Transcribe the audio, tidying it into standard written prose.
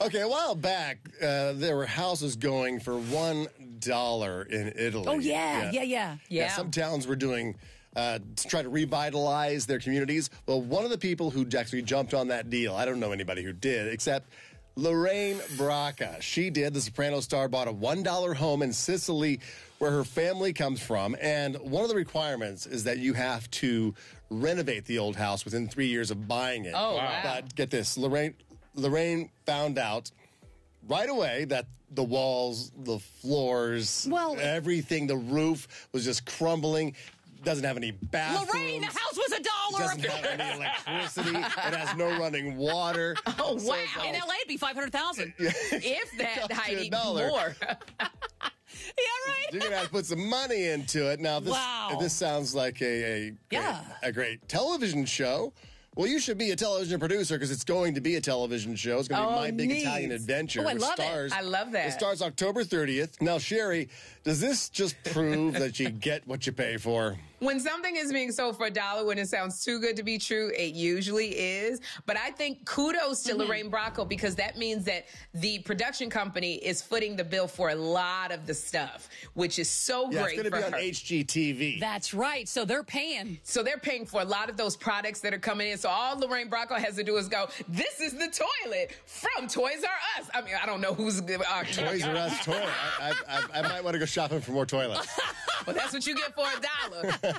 Okay, a while back, there were houses going for $1 in Italy. Oh, yeah. Some towns were doing to try to revitalize their communities. Well, one of the people who actually jumped on that deal, I don't know anybody who did, except Lorraine Bracco. She did. The Sopranos star bought a $1 home in Sicily, where her family comes from. And one of the requirements is that you have to renovate the old house within 3 years of buying it. Oh, wow. But get this, Lorraine found out right away that the walls, the floors, everything, the roof was just crumbling. Doesn't have any bathrooms. Lorraine, the house was $1. Doesn't have any electricity. It has no running water. Oh, so wow. In LA, it'd be $500,000. If that, Heidi, more. Yeah, right. You're gonna have to put some money into it. Now, this sounds like a great television show. Well, you should be a television producer because it's going to be a television show. It's going to be My Big Italian Adventure. Oh, I love it. I love that. It starts October 30th. Now, Sherry, does this just prove that you get what you pay for? When something is being sold for $1, when it sounds too good to be true, it usually is. But I think kudos to Lorraine Bracco, because that means that the production company is footing the bill for a lot of the stuff, which is so great for her. It's going to be on HGTV. That's right. So they're paying. So they're paying for a lot of those products that are coming in. So all Lorraine Bracco has to do is go, this is the toilet from Toys R Us. I mean, I don't know who's... Toys R Us toilet. I might want to go shopping for more toilets. Well, that's what you get for $1.